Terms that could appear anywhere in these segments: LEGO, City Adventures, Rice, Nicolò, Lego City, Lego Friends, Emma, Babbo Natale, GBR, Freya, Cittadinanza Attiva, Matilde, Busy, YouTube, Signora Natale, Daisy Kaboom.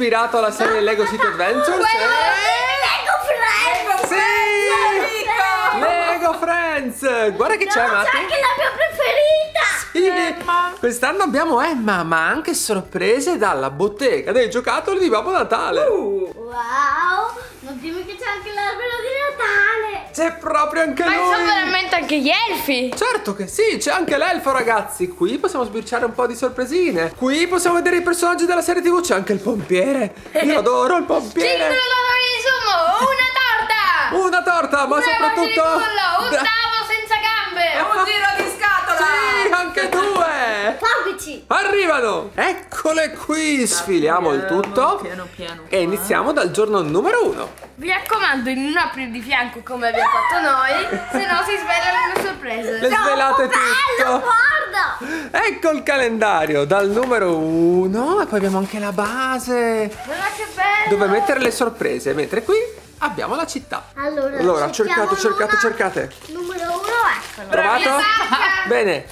ispirato alla serie Lego City Adventures. Lego Friends! Sì! Lego Friends! Guarda che c'è, Mati! C'è anche la mia preferita! Quest'anno abbiamo Emma, ma anche sorprese dalla bottega dei giocattoli di Babbo Natale. Wow, non dimmi che c'è anche l'albero di Natale. C'è proprio anche lui. Ma sono veramente anche gli elfi. Certo che sì, c'è anche l'elfo, ragazzi. Qui possiamo sbirciare un po' di sorpresine. Qui possiamo vedere i personaggi della serie TV. C'è anche il pompiere. Io adoro il pompiere. Cingolo d'oro di sumo, una torta. Una torta, ma soprattutto un tavolo senza gambe, un giro di scatola. Sì, anche due. Forbici. Arrivano. Eccole qui. Sfiliamo il tutto piano. E iniziamo dal giorno numero 1. Mi raccomando, non aprire di fianco come abbiamo fatto noi, se no si svelano le sorprese. Le svelate tutto. Guarda. Ecco il calendario dal numero 1 e poi abbiamo anche la base. Guarda che bello. Dove mettere le sorprese, mentre qui abbiamo la città. Allora cercate. Numero 1, eccolo. Trovato? Bene.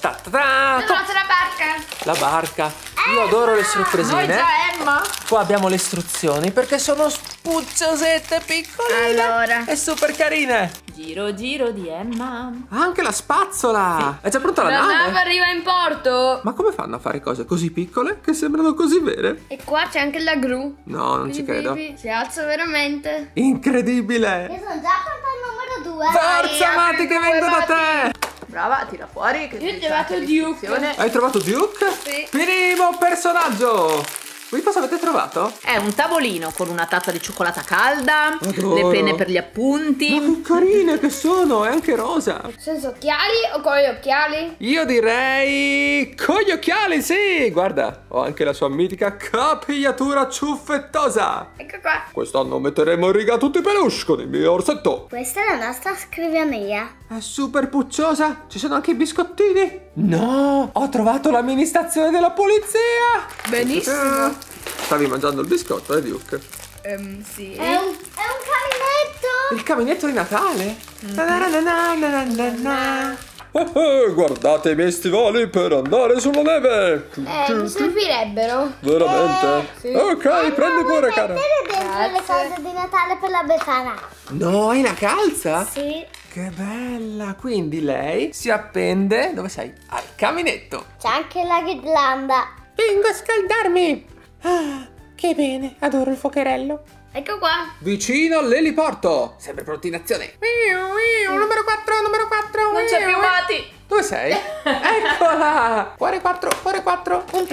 Trovate la barca. La barca. Io adoro le sorpresine. Noi già, Emma. Qua abbiamo le istruzioni perché sono pucciosette piccoline e super carine. Giro di Emma. Anche la spazzola. Sì. È già pronta la nave arriva in porto. Ma come fanno a fare cose così piccole che sembrano così vere? E qua c'è anche la gru. No, non ci credo. Si alza veramente. Incredibile. Io sono già pronta al numero 2. Forza, Mati, che vengo da te. Brava, tira fuori. Che io ho trovato Duke. Hai trovato Duke? Sì. Primo personaggio. Qui cosa avete trovato? È un tavolino con una tazza di cioccolata calda, le penne per gli appunti. Ma che carine che sono, è anche rosa. Senza occhiali o con gli occhiali? Io direi con gli occhiali, sì. Guarda, ho anche la sua mitica capigliatura ciuffettosa. Ecco qua. Quest'anno metteremo in riga tutti i peluche con il mio orsetto. Questa è la nostra scrivania. È super pucciosa, ci sono anche i biscottini. No, ho trovato la mini stazione della polizia. Benissimo. Stavi mangiando il biscotto, Duke? Sì. È un caminetto. Il caminetto di Natale? Guardate i miei stivali per andare sulla neve. Mi servirebbero. Veramente? Sì. Ok, prendi pure, cara. Ma mettere dentro le cose di Natale per la befana. No, hai la calza? Sì. Che bella. Quindi lei si appende, dove sei? Al caminetto. C'è anche la ghirlanda. Vengo a scaldarmi. Ah, che bene, adoro il focherello. Ecco qua. Vicino all'eliporto. Sempre pronti in azione. Numero 4. Non c'è più Mati. Dove sei? Eccola. Cuore 4. Un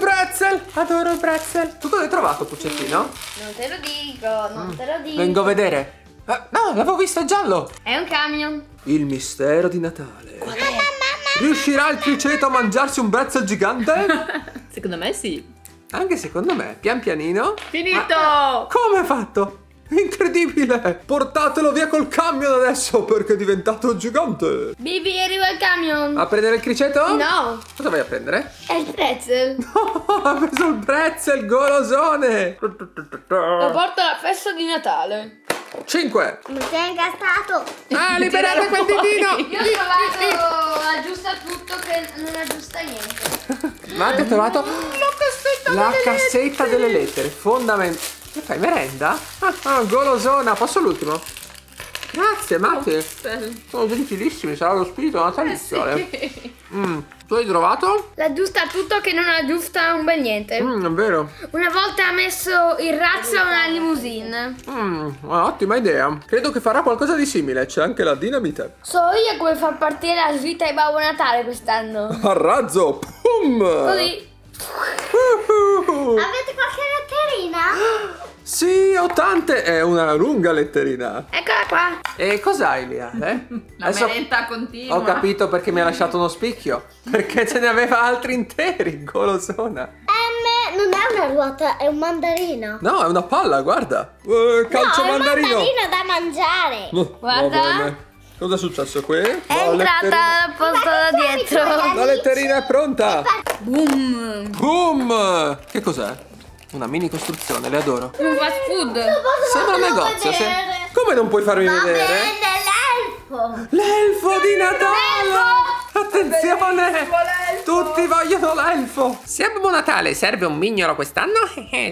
pretzel. Adoro il pretzel. Tu cosa hai trovato, Puccettino? Non te lo dico, Vengo a vedere. No, l'avevo visto, è giallo. È un camion. Il mistero di Natale. Qual è? Riuscirà il criceto a mangiarsi un pretzel gigante? Secondo me sì. Anche secondo me, pian pianino. Finito! Ma come è fatto? Incredibile! Portatelo via col camion adesso perché è diventato gigante. Bibi, arriva il camion. A prendere il criceto? No. Cosa vai a prendere? È il pretzel. No, ha preso il pretzel, golosone. Lo porto alla festa di Natale. 5. Mi sei ingastato. Ah, liberate quel ditino. Io ho trovato aggiusta tutto che non aggiusta niente. Ma anche ho trovato la cassetta delle lettere. Fondamentale. Che fai, merenda? Golosona. Posso l'ultimo? Grazie, Mate. Sono gentilissimi, sarà lo spirito natalizio. Sì. Tu hai trovato? La giusta tutto che non aggiusta un bel niente. È vero. Una volta ha messo in razza una limousine. Ottima idea. Credo che farà qualcosa di simile. C'è anche la dinamite. So io come far partire la svita di Babbo Natale quest'anno. A razzo. Pum. Così. Avete qualche letterina? Sì, ho tante. È una lunga letterina. Eccola qua. E cos'hai lì, Ale? La merenda continua. Ho capito perché mi ha lasciato uno spicchio. Perché ce ne aveva altri interi, golosona. Non è una ruota, è un mandarino. No, è una palla, guarda. Calcio no, mandarino. È un mandarino da mangiare. Guarda. Cosa è successo qui? È entrata la posta da dietro. La letterina è pronta. Boom. Che cos'è? Una mini costruzione, le adoro. Un fast food. Sembra un negozio. Come non puoi farmi vedere? L'elfo di Natale. Ha Attenzione! Tutti vogliono l'elfo! Se a Babbo Natale serve un mignolo quest'anno,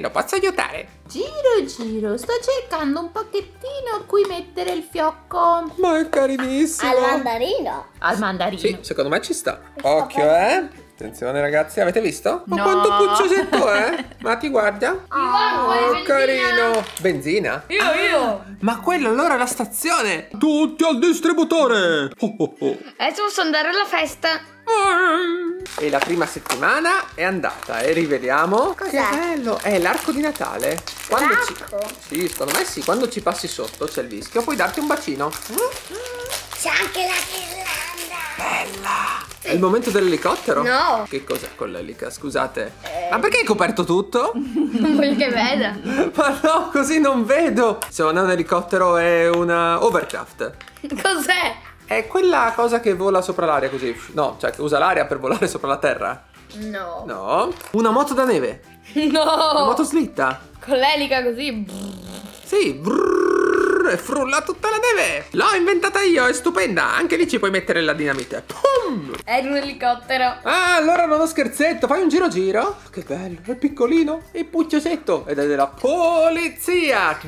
lo posso aiutare! Giro, sto cercando un pacchettino a cui mettere il fiocco. Ma è carinissimo! Al mandarino! Al mandarino! Sì, secondo me ci sta. Occhio, Attenzione ragazzi, avete viso? Ma quanto cucciosetto è? Ma ti guarda? Oh, carino! Benzina? Io! Ma quello allora è la stazione! Tutti al distributore! Adesso posso andare alla festa! E la prima settimana è andata e rivediamo. Cos'è? Che bello! È l'arco di Natale. Quando sì, secondo me sì, quando ci passi sotto c'è il vischio, puoi darti un bacino. C'è anche la ghirlanda! Bella! È il momento dell'elicottero? No! Che cos'è quell'elica? Scusate. Ma perché hai coperto tutto? Non voglio che veda. Ma no, così non vedo. Se non è un elicottero è una hovercraft. Cos'è? È quella cosa che vola sopra l'aria così. No, cioè che usa l'aria per volare sopra la terra. No. No. Una moto da neve. No. Una moto slitta. Con l'elica così. Sì. E frulla tutta la neve. L'ho inventata io, è stupenda. Anche lì ci puoi mettere la dinamite. Pum! È un elicottero. Ah, allora non ho scherzetto. Fai un giro. Che bello, è piccolino e pucciosetto. Ed è della polizia.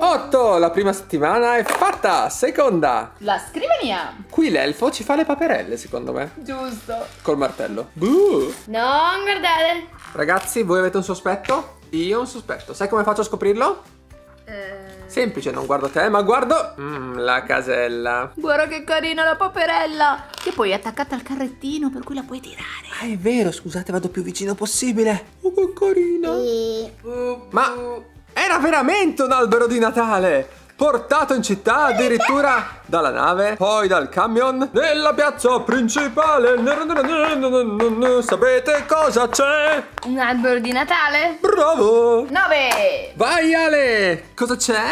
8, la prima settimana è fatta. Seconda, la scrivania. Qui l'elfo ci fa le paperelle, secondo me. Giusto. Col martello. Non guardate. Ragazzi, voi avete un sospetto? Io ho un sospetto. Sai come faccio a scoprirlo? Semplice, non guardo te, ma guardo la casella. Guarda che carina la paperella, che poi è attaccata al carrettino, per cui la puoi tirare. Ah, è vero, scusate, vado più vicino possibile. Oh, che carina. Ma era veramente un albero di Natale, portato in città addirittura dalla nave, poi dal camion, nella piazza principale. Sapete cosa c'è? Un albero di Natale? Bravo! 9! Vai Ale! Cosa c'è?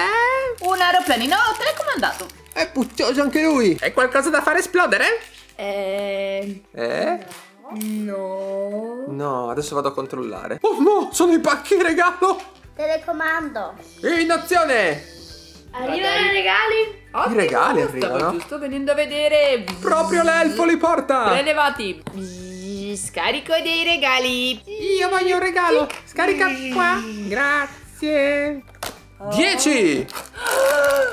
Un aeroplanino telecomandato. È puccioso anche lui. È qualcosa da far esplodere? No, adesso vado a controllare. Oh no, sono i pacchi regalo. Telecomando. In azione! Arrivano i regali? Ottimo, i regali arrivano. Stavo giusto venendo a vedere. Proprio l'elfo li porta. Prelevati. Scarico dei regali. Io voglio un regalo. Scarica qua. Grazie. 10.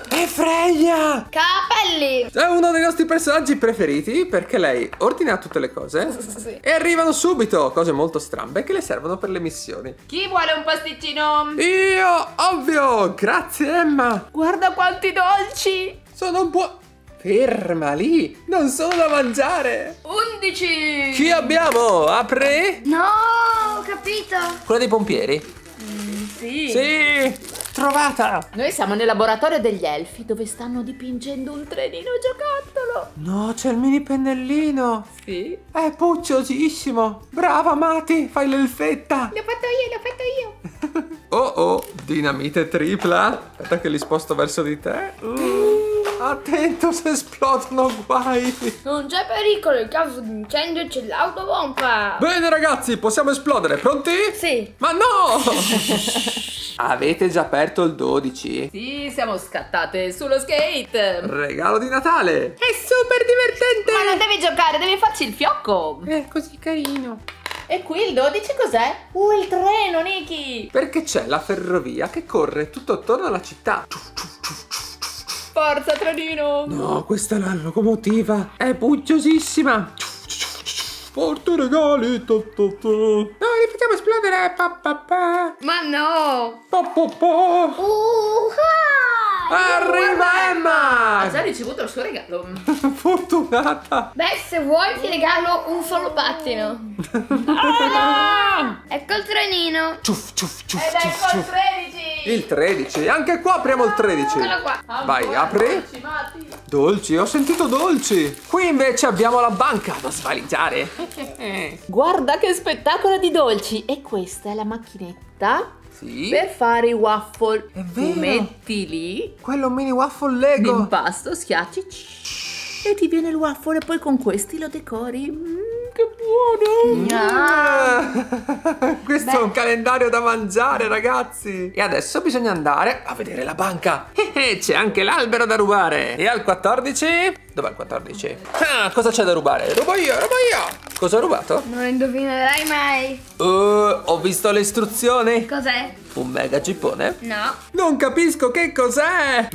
E Freya! Capelli! È uno dei nostri personaggi preferiti perché lei ordina tutte le cose e arrivano subito cose molto strambe che le servono per le missioni. Chi vuole un pasticcino? Io, ovvio! Grazie Emma! Guarda quanti dolci! Sono un buon... Ferma lì! Non sono da mangiare! 11! Chi abbiamo? Apri? No, ho capito! Quella dei pompieri? Sì! Trovata! Noi siamo nel laboratorio degli elfi dove stanno dipingendo un trenino giocattolo. No, c'è il mini pennellino. Sì. È pucciosissimo. Brava Mati, fai l'elfetta. L'ho fatto io. Dinamite tripla. Aspetta che li sposto verso di te. Attento se esplodono guai. Non c'è pericolo, in caso di incendio c'è l'autopompa. Bene ragazzi, possiamo esplodere, pronti? Sì. Ma no! Avete già aperto il 12? Sì, siamo scattate sullo skate. Regalo di Natale. È super divertente. Ma non devi giocare, devi farci il fiocco. È così carino. E qui il 12 cos'è? Il treno, Niki. Perché c'è la ferrovia che corre tutto attorno alla città. Forza trenino. No, questa è la locomotiva. È pucciosissima. Porto regali. No, li facciamo esplodere. Ma no. Arriva Emma. Ha già ricevuto il suo regalo. Fortunata. Beh, se vuoi ti regalo un solopattino. Ecco il trenino. Ed ecco il 13. Il 13. Anche qua apriamo il 13. Qua. Vai, apri. Dolci, ho sentito dolci. Qui invece abbiamo la banca da svaligiare. Guarda che spettacolo di dolci. E questa è la macchinetta. Sì. Per fare i waffle. È vero. Tu metti lì quello mini waffle Lego. L'impasto, schiacci. e ti viene il waffle e poi con questi lo decori. Che buono! No. Questo è un calendario da mangiare, ragazzi. E adesso bisogna andare a vedere la banca. C'è anche l'albero da rubare. E al 14? Dov'è il 14? Ah, cosa c'è da rubare? Rubo io, rubo io. Cosa ho rubato? Non lo indovinerai mai. Ho visto le istruzioni. Cos'è? Un mega gippone? No. Non capisco che cos'è.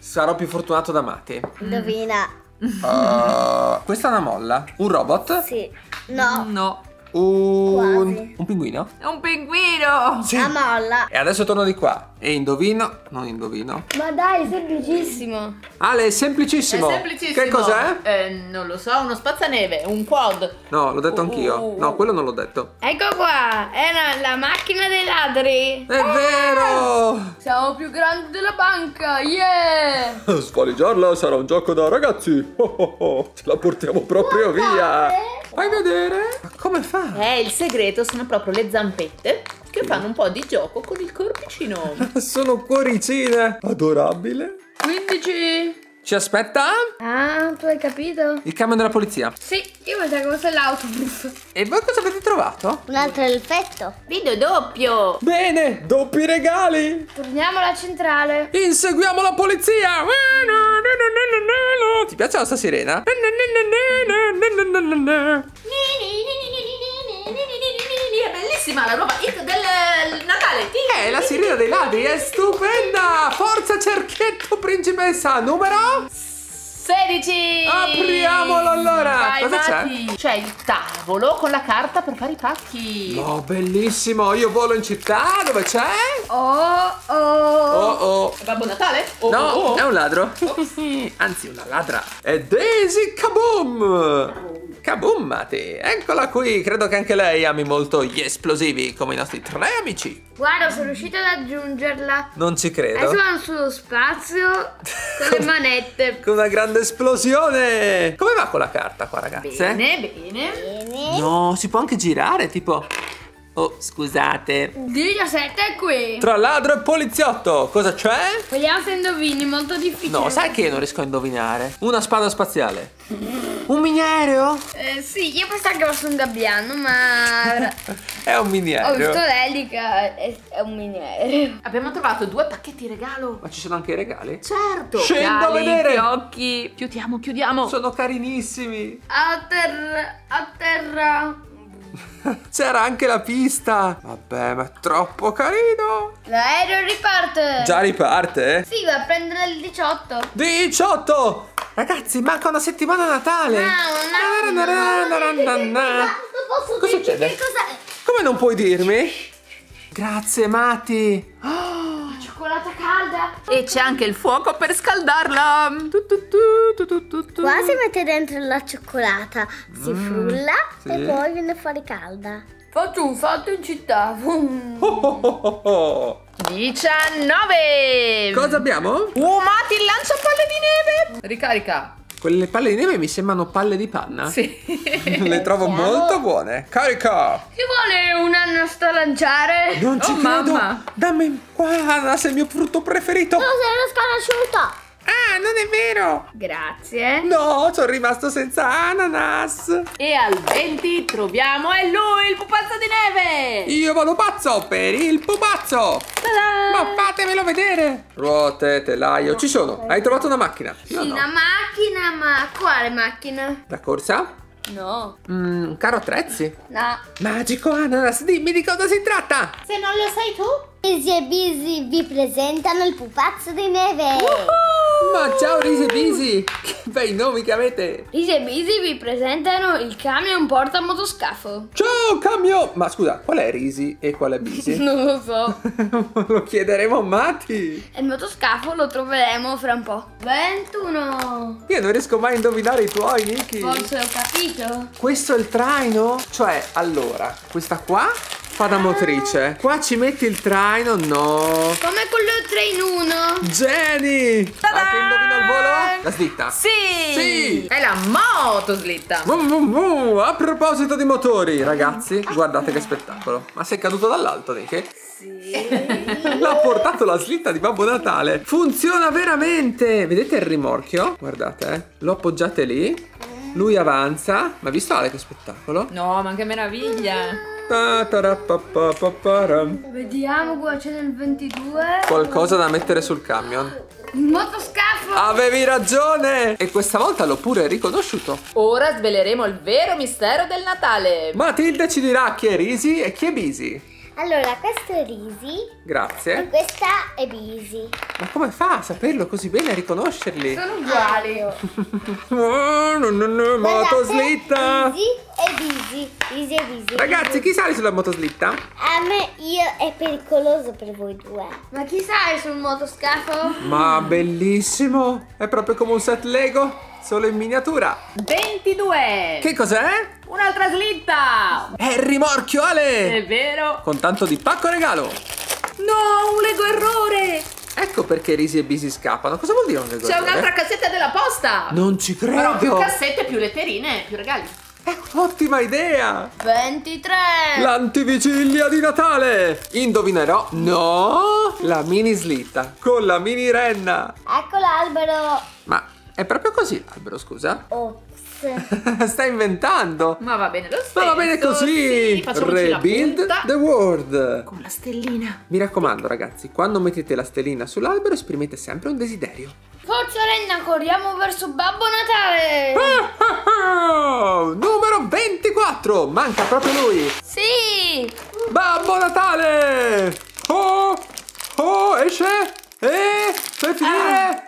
Sarò più fortunato da Mati. Indovina. Questa è una molla. Un robot? Sì. No. No. Un pinguino? Un pinguino! Sì. Una molla. E adesso torno di qua. E indovino? Non indovino. Ma dai, è semplicissimo. Ale, è semplicissimo. È semplicissimo. Che cos'è? Non lo so, uno spazzaneve, un quad. No, l'ho detto anch'io. No, quello non l'ho detto. Ecco qua, era la macchina dei ladri. È vero! Siamo più grandi della banca, yeah! Svaliggiarla sarà un gioco da ragazzi. Ce la portiamo proprio via. Fai vedere? Ma come fa? Il segreto sono proprio le zampette che fanno un po' di gioco con il corpicino. Sono cuoricine. Adorabile. 15. Ci aspetta? Ah, tu hai capito? Il camion della polizia. Sì, io pensavo fosse l'autobus. E voi cosa avete trovato? Un altro elfetto. Video doppio. Bene, doppi regali. Torniamo alla centrale. Inseguiamo la polizia. Ti piace la sta sirena? Bellissima la roba hit del Natale. La sirena dei ladri è stupenda. Forza cerchietto principessa. Numero 16. Apriamolo allora. Vai, cosa c'è? C'è il tavolo con la carta per fare i pacchi. Oh, bellissimo. Io volo in città. Dove c'è? Oh. Babbo Natale? No, è un ladro. Anzi, una ladra. È Daisy Kaboom. Kaboom, Mati, eccola qui. Credo che anche lei ami molto gli esplosivi come i nostri tre amici. Guarda, sono riuscita ad aggiungerla. Non ci credo. Adesso vanno sullo spazio con le manette. Con una grande esplosione. Come va con la carta qua, ragazze? Bene. No, si può anche girare, tipo... Oh, scusate. 17 è qui. Tra ladro e poliziotto. Cosa c'è? Vogliamo se indovini, molto difficile. No, sai che non riesco a indovinare? Una spada spaziale. Un miniario? Sì, io pensavo che fosse un gabbiano, ma... È un miniario. Ho visto l'elica, è un miniario. Abbiamo trovato 2 pacchetti regalo. Ma ci sono anche i regali? Certo. Scendo a vedere. Occhi. Chiudiamo. Sono carinissimi. A terra. C'era anche la pista. Vabbè, ma è troppo carino. L'aereo riparte. Già riparte? Sì, va a prendere il 18. 18! Ragazzi, manca una settimana a Natale. Non posso cosa dirmi che cos'è. Come non puoi dirmi? Grazie, Mati. La cioccolata calda. E c'è anche il fuoco per scaldarla. Qua si mette dentro la cioccolata, si frulla e poi viene fuori calda. Faccio un salto in città. 19. Cosa abbiamo? Mati, il lanciapalle di neve. Ricarica. Quelle palle di neve mi sembrano palle di panna. Sì. Le trovo molto buone. Carica. Chi vuole un anno sta lanciare? Non ci credo. Mamma. Dammi qua, sei il mio frutto preferito. No, sei una sconosciuta. Ah, non è vero. Grazie. No, sono rimasto senza ananas. E al 20 troviamo, è lui, il pupazzo di neve. Io vado pazzo per il pupazzo. Ma fatemelo vedere. Ruote, telaio, ci sono. Hai trovato una macchina? Sì, no, una macchina, ma quale macchina? Da corsa? No. Un carro attrezzi? No. Magico Ananas, dimmi di cosa si tratta. Se non lo sai tu. Busy e Busy vi presentano il pupazzo di neve. Ma ciao Busy e Busy, che bei nomi che avete. Busy e Busy vi presentano il camion porta motoscafo. Ciao camion. Ma scusa, qual è Busy e qual è Busy? Non lo so. Lo chiederemo a Mati. E il motoscafo lo troveremo fra un po'. 21. Io non riesco mai a indovinare i tuoi, Nicky. Forse ho capito. Questo è il traino? Cioè, allora, questa qua fa da motrice. Qua ci metti il traino, no? Come quello 3 in 1. Jenny! Anche indovina il volo? La slitta? Sì! È la motoslitta. A proposito di motori, ragazzi, guardate che spettacolo. Ma sei caduto dall'alto, Nicky? Sì. L'ha portato la slitta di Babbo Natale. Funziona veramente. Vedete il rimorchio? Guardate, lo appoggiate lì. Lui avanza. Ma visto Ale che spettacolo? No, ma che meraviglia. Vediamo, c'è nel 22. Qualcosa da mettere sul camion. Un motoscafo! Avevi ragione! E questa volta l'ho pure riconosciuto. Ora sveleremo il vero mistero del Natale. Matilde ci dirà chi è Risi e chi è Busy. Allora, questo è Risi. Grazie. E questa è Busy. Ma come fa a saperlo così bene e a riconoscerli? Sono uguali. Motoslitta! Busy. Ragazzi, chi sale sulla motoslitta? A me, io, è pericoloso per voi due. Ma chi sale sul motoscafo? Ma bellissimo! È proprio come un set Lego, solo in miniatura. 22! Che cos'è? Un'altra slitta! È il rimorchio, Ale! È vero! Con tanto di pacco regalo! No, un Lego errore! Ecco perché Risi e Busy scappano. Cosa vuol dire un Lego errore? C'è un'altra cassetta della posta! Non ci credo! Però più cassette, più letterine, più regali. Ottima idea! 23! L'antivigiglia di Natale! Indovinerò, no! La mini slitta con la mini renna! Ecco l'albero! Ma è proprio così l'albero, scusa? Ops! Stai inventando! Ma va bene lo stesso! Ma va bene così! Sì, Rebuild the world! Con la stellina! Mi raccomando ragazzi, quando mettete la stellina sull'albero esprimete sempre un desiderio. Forza Renna, corriamo verso Babbo Natale! Numero 24! Manca proprio lui! Sì! Babbo Natale! Esce! Per finire!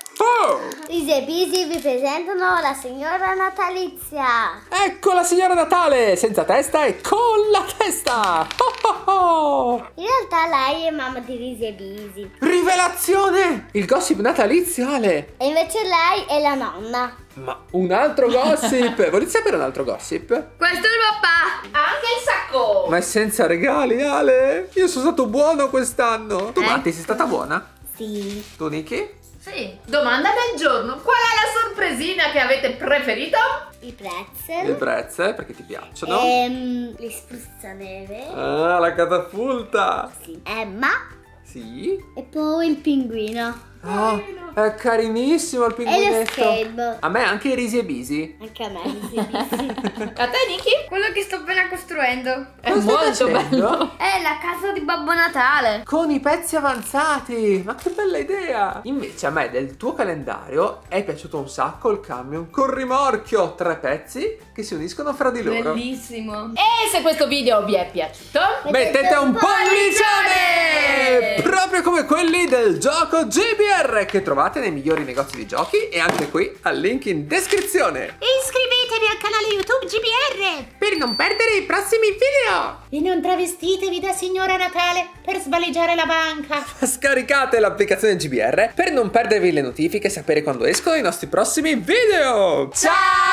Risi e Busy vi presentano la signora natalizia. Ecco la signora Natale, senza testa e con la testa. In realtà lei è mamma di Risi e Busy. Rivelazione! Il gossip nataliziale. E invece lei è la nonna. Ma un altro gossip. Volete sapere un altro gossip? Questo è il papà. Ha anche il sacco. Ma è senza regali, Ale. Io sono stato buono quest'anno. Tu Matti, sei stata buona? Sì. Tu Niki? Sì. Domanda del giorno: qual è la sorpresina che avete preferito? I pretzel. Le pretzel, perché ti piacciono? Le spruzzaneve. Ah, la catapulta. Sì. Emma. Sì. E poi il pinguino. Oh, è carinissimo il pinguinetto. E lo a me anche Risi e Busy. Anche a me Risi e Busy. A te Niki? Quello che sto appena costruendo. È molto bello. È la casa di Babbo Natale, con i pezzi avanzati. Ma che bella idea. Invece a me del tuo calendario è piaciuto un sacco il camion col rimorchio. 3 pezzi che si uniscono fra di loro. Bellissimo. E se questo video vi è piaciuto, mettete un pollicione, proprio come quelli del gioco GBR, che trovate nei migliori negozi di giochi e anche qui al link in descrizione. Iscrivetevi al canale YouTube GBR per non perdere i prossimi video. E non travestitevi da signora Natale per svaliggiare la banca. Scaricate l'applicazione GBR per non perdervi le notifiche e sapere quando escono i nostri prossimi video. Ciao!